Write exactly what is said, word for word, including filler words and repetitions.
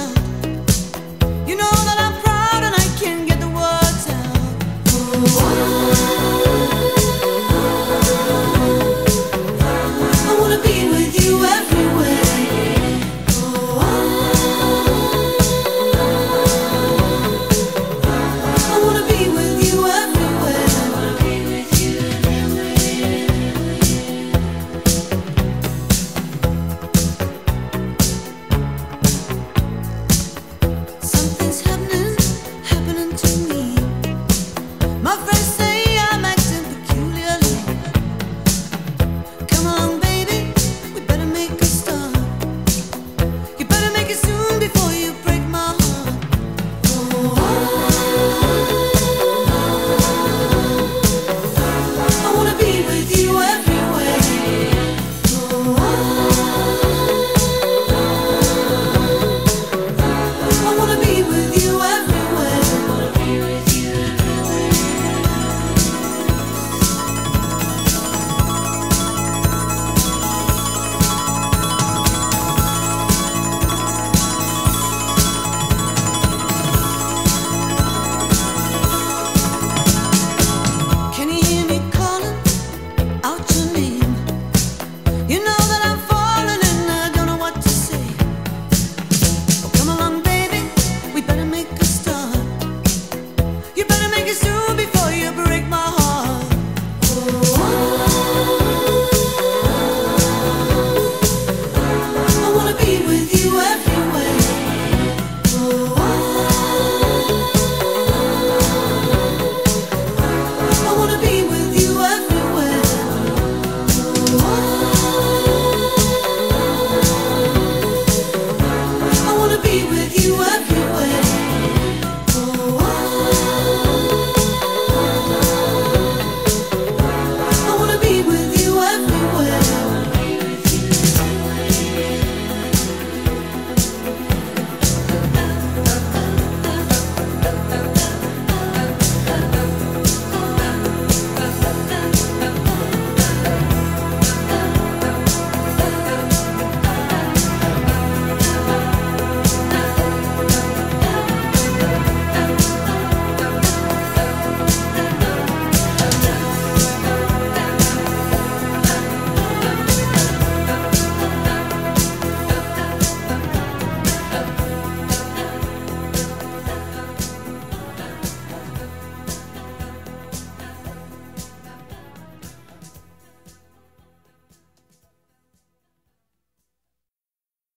out. You know that I'm proud and I can't get the words out. Oh.